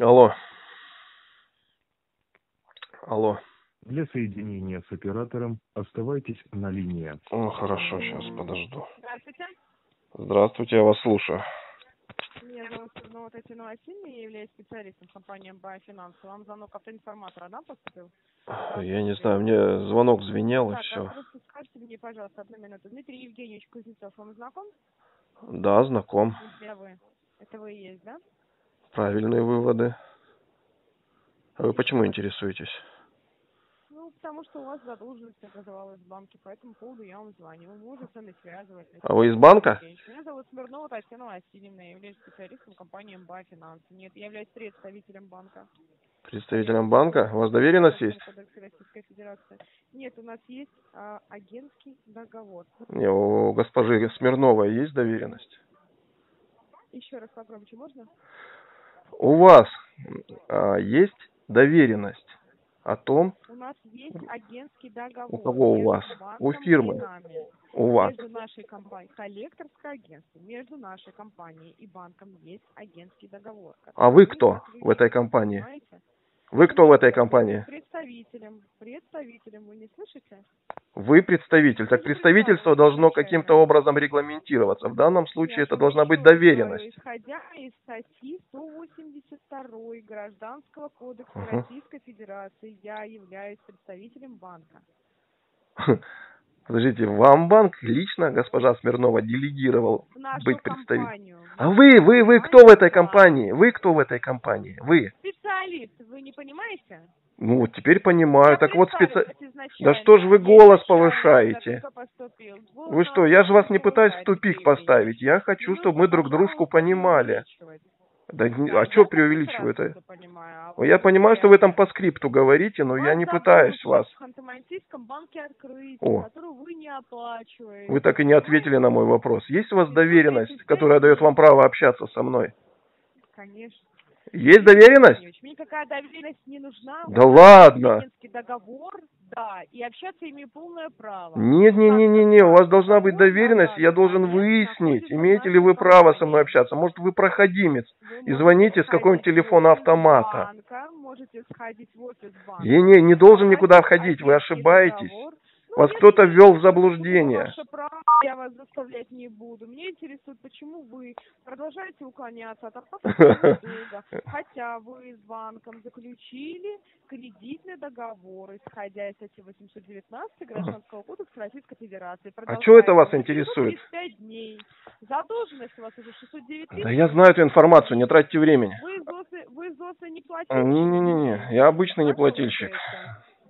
Алло. Алло. Для соединения с оператором оставайтесь на линии. О, хорошо, сейчас подожду. Здравствуйте. Здравствуйте, я вас слушаю. Меня зовут Смирнова Татьяна Васильевна, я являюсь специалистом компании МБА Финанс. Вам звонок от информатора, да, поступил? Я не знаю, мне звонок звенел, так, и все. Просто скажите мне, пожалуйста, одну минуту. Дмитрий Евгеньевич Кузнецов, вам знаком? Да, знаком. Где вы? Это вы и есть, да? Правильные выводы. А вы почему интересуетесь? Ну, потому что у вас задолженность образовалась в банке, по этому поводу я вам звоню. Вы можете не связывать. А вы из банка? Меня зовут Смирнова Татьяна Васильевна, я являюсь специалистом компании МБА Финанс. Нет, я являюсь представителем банка. Представителем банка? У вас доверенность есть? Нет, у нас есть агентский договор. Не, у госпожи Смирновой есть доверенность? Еще раз попробуйте, можно? У вас есть доверенность о том, у нас есть агентский договор. У кого у вас? У фирмы. У вас. Между нашей компанией, коллекторское агентство, между нашей компанией и банком есть агентский договор. А вы кто в этой компании? Понимаете? Вы кто в этой компании? Представителем. Представителем, вы не слышите? Вы представитель. Так представительство должно каким-то образом регламентироваться. В данном случае это должна быть доверенность. Исходя из статьи 182 Гражданского кодекса Российской Федерации, я являюсь представителем банка. Подождите, вам банк лично, госпожа Смирнова, делегировал быть представителем? А вы кто в этой компании? Вы кто в этой компании? Вы? Специалист, вы не понимаете? Ну, вот теперь понимаю. Так вот, да что ж вы голос повышаете? Вы что, я же вас не пытаюсь в тупик поставить. Я хочу, чтобы мы друг дружку понимали. Да, а что преувеличивают? Я понимаю, что вы там по скрипту говорите, но я не пытаюсь вас. О. Вы так и не ответили на мой вопрос. Есть у вас доверенность, которая дает вам право общаться со мной? Конечно. Есть доверенность? Мне никакая доверенность не нужна. Да ладно. Договор, да, и общаться имею полное право. Нет, не, у вас должна быть доверенность, я должен выяснить, имеете ли вы право со мной общаться. Может, вы проходимец и звоните с какого-нибудь телефона автомата. Не должен никуда входить, вы ошибаетесь. Вас кто-то ввел в заблуждение. Я вас заставлять не буду. Меня интересует, почему вы продолжаете уклоняться от оплаты долга, хотя вы с банком заключили кредитный договор, исходя из статьи 819 Гражданского кодекса Российской Федерации. А что это вас интересует? 5 дней. Задолженность у вас уже 609 тысяч. Да я знаю эту информацию, не тратьте времени. Вы взрослый не платильщик? Не, я обычный не платильщик.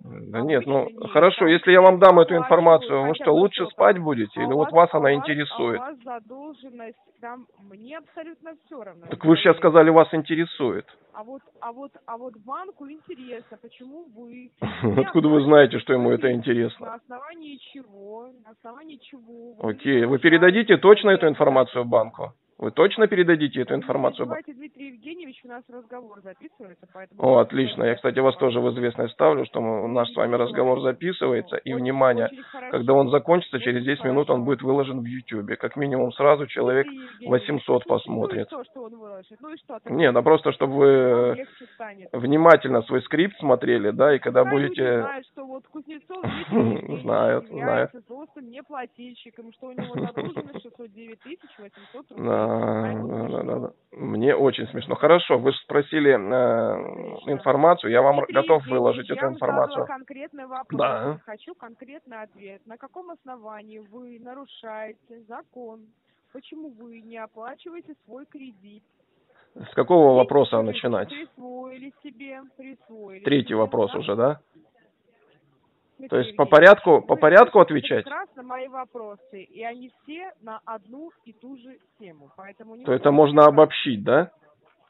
Да нет, ну хорошо, если я вам дам эту информацию, вы что, лучше спать будете? Или вот вас она интересует? Мне абсолютно все равно. Так вы же сейчас сказали, вас интересует. А вот банку интересно, почему вы... Откуда вы знаете, что ему это интересно? На основании чего? На основании чего? Окей, вы передадите точно эту информацию банку? Вы точно передадите эту информацию? Давайте, Дмитрий Евгеньевич, у нас разговор записывается, поэтому... О, отлично. Я, кстати, вас тоже в известность ставлю, что наш с вами разговор записывается. И, внимание, когда он закончится, через 10 минут он будет выложен в Ютьюбе. Как минимум сразу человек 800 посмотрит. Нет, а просто, чтобы вы внимательно свой скрипт смотрели, да, и когда будете... Знают. Да. Мне очень смешно. Хорошо, вы же спросили информацию, я вам готов выложить эту информацию. Я задала конкретный вопрос. Да. Хочу конкретный ответ. На каком основании вы нарушаете закон? Почему вы не оплачиваете свой кредит? С какого вопроса начинать? Присвоили себе. Третий вопрос уже, да? То есть по порядку отвечать? Прекрасно мои вопросы, и они все на одну и ту же тему. Поэтому то это можно обобщить, да?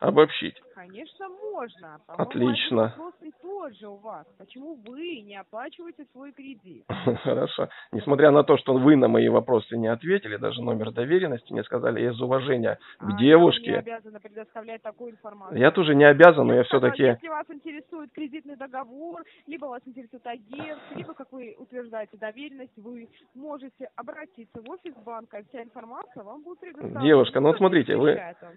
Обобщить. Конечно, можно. Отлично. Тоже у вас. Почему вы не оплачиваете свой кредит? Хорошо. Несмотря на то, что вы на мои вопросы не ответили, даже номер доверенности мне сказали из уважения к девушке. Я не обязана предоставлять такую информацию. Я тоже не обязан, но я все-таки... Если вас интересует кредитный договор, либо вас интересует агент, либо, как вы утверждаете, подтверждаете доверенность, вы можете обратиться в офис банка, вся информация вам будет предоставлена. Девушка, ну смотрите,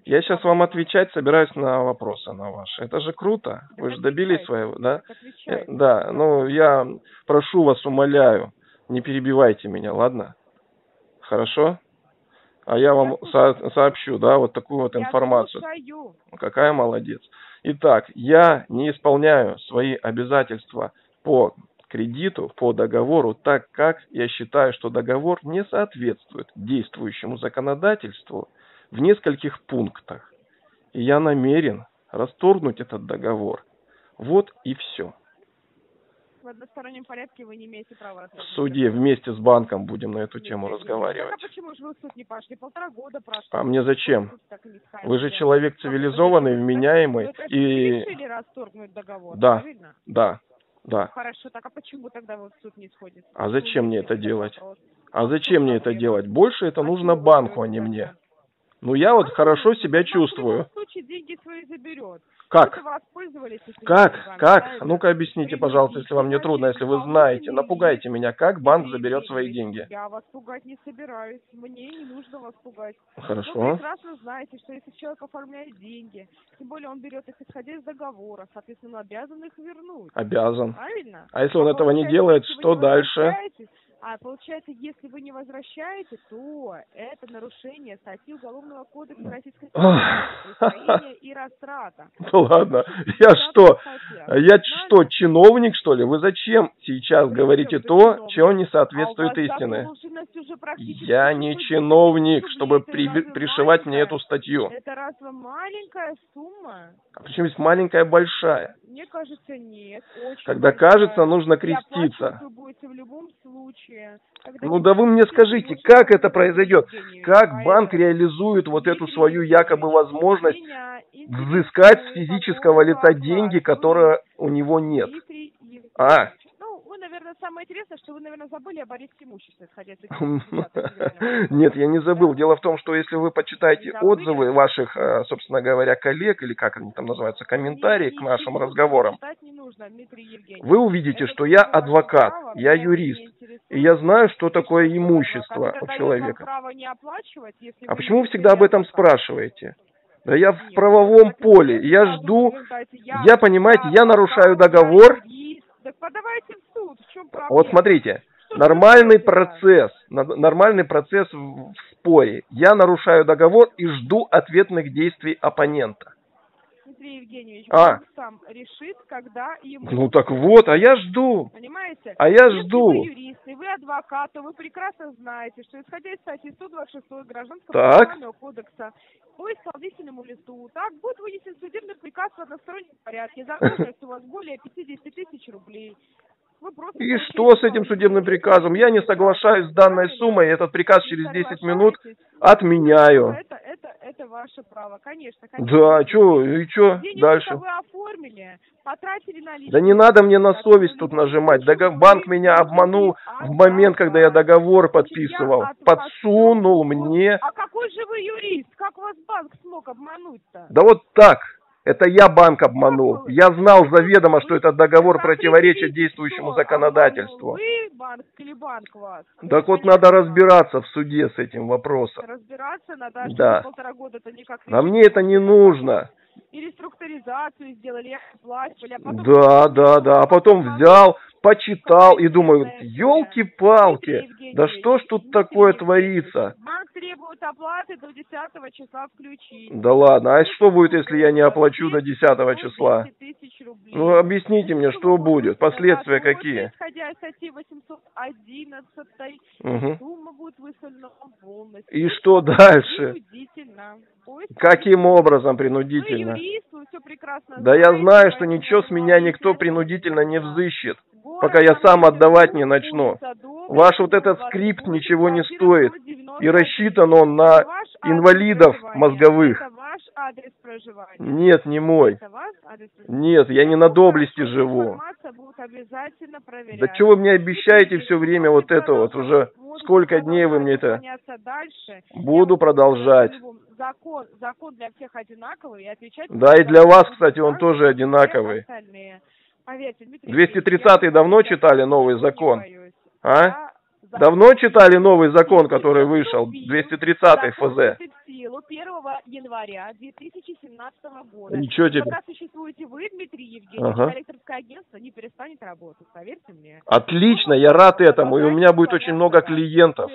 я сейчас вам отвечать собираюсь на вопросы на ваши. Это же круто, так вы же добились своего, да? Да, ну я прошу вас, умоляю, не перебивайте меня, ладно? Хорошо? А я вам сообщу, да, вот такую вот информацию. Какая молодец. Итак, я не исполняю свои обязательства по кредиту, по договору, так как я считаю, что договор не соответствует действующему законодательству в нескольких пунктах. И я намерен расторгнуть этот договор. Вот и все. В одностороннем порядке вы не имеете права. В суде вместе с банком будем на эту тему разговаривать. А почему же вы в суд не пошли? Полтора года прошло. А мне зачем? Вы же человек цивилизованный, вменяемый. И решили расторгнуть договор. Да, да, да. Хорошо, так а почему тогда вы в суд не сходите? А зачем мне это делать? А зачем мне это делать? Больше это нужно банку, а не мне. Ну, я вот хорошо себя чувствую. В любом случае деньги свои заберет. Как? Как? Как? Ну-ка объясните, пожалуйста, если вам не трудно, если вы знаете. Напугайте меня, как банк заберет свои деньги. Я вас пугать не собираюсь. Мне не нужно вас пугать. Хорошо. Вы прекрасно знаете, что если человек оформляет деньги, тем более он берет их исходя из договора, соответственно, обязан их вернуть. Обязан. Правильно? А если он этого не делает, что дальше? А получается, если вы не возвращаете, то это нарушение статьи Уголовного кодекса Российской Федерации и растрата. Да ладно, я что, чиновник, что ли? Вы зачем сейчас говорите то, чего не соответствует истине? Я не чиновник, чтобы пришивать мне эту статью. Это разве маленькая сумма? А почему есть маленькая, большая? Мне кажется, нет. Когда кажется, нужно креститься. Вы будете в любом случае. Ну да вы мне скажите, как это произойдет? Как банк реализует вот эту свою якобы возможность взыскать с физического лица деньги, которые у него нет? А? Наверное, самое интересное, что вы, наверное, забыли об аресте имущества, исходя из этого. Нет, я не забыл. Дело в том, что если вы почитаете отзывы ваших, собственно говоря, коллег, или как они там называются, комментарии к нашим разговорам, вы увидите, что я адвокат, я юрист, и я знаю, что такое имущество у человека. А почему вы всегда об этом спрашиваете? Да я в правовом поле, я жду, я, понимаете, я нарушаю договор. Так подавайте в суд, в чем проблема? Вот смотрите, нормальный процесс в споре. Я нарушаю договор и жду ответных действий оппонента. Дмитрий Евгеньевич, он сам решит, когда ему... Ну так вот, а я жду. Понимаете? А я жду. Если вы юрист, и вы адвокат, то вы прекрасно знаете, что исходя из статьи 126 Гражданского кодекса по исполнительному листу, так будет вынесен судебный приказ в одностороннем порядке. Задолженность у вас более 50 тысяч рублей. И что с этим судебным приказом? Я не соглашаюсь с данной суммой, этот приказ через 10 минут отменяю. Это ваше право, конечно. Да, что, и что дальше? Вы оформили, потратили наличные. Да не надо мне на совесть тут нажимать. Банк меня обманул в момент, когда я договор подписывал. Подсунул мне. А какой же вы юрист? Как вас банк смог обмануть-то? Да вот так. Это я банк обманул. Я знал заведомо, что этот договор противоречит действующему законодательству. Вы банк или банк вас? Так вот надо разбираться в суде с этим вопросом. Разбираться надо, да. Полтора года это никак. А мне это не нужно. И реструктуризацию сделали, оплачивали, а потом... Да. А потом взял, почитал и думаю, елки-палки, да что ж тут такое творится? Банк требует оплаты до 10 числа включить. Да ладно, а что будет, если я не оплачу до 10 числа? Ну, объясните мне, что будет, последствия какие? Исходя из статьи 811, сумма будет выставлена полностью. И что дальше? Каким образом принудительно? Юрист, все прекрасно. Да я знаю, что ничего с меня никто принудительно не взыщет, пока я сам отдавать не начну. Ваш вот этот скрипт ничего не стоит, и рассчитан он на инвалидов мозговых. Нет, не мой. Нет, я не на доблести живу. Да чего вы мне обещаете все время вот это вот уже? Сколько дней вы мне это? Буду продолжать. Закон для всех одинаковый. Да, и для вас, кстати, он тоже одинаковый. 230-й давно читали новый закон? А? Давно читали новый закон, который вышел, 230 ФЗ? В силу 1 января 2017 года. Ничего тебе. Пока существуете вы, Дмитрий Евгеньевич, коллекторское агентство не перестанет работать, поверьте мне. Отлично, я рад этому, и у меня будет очень много клиентов.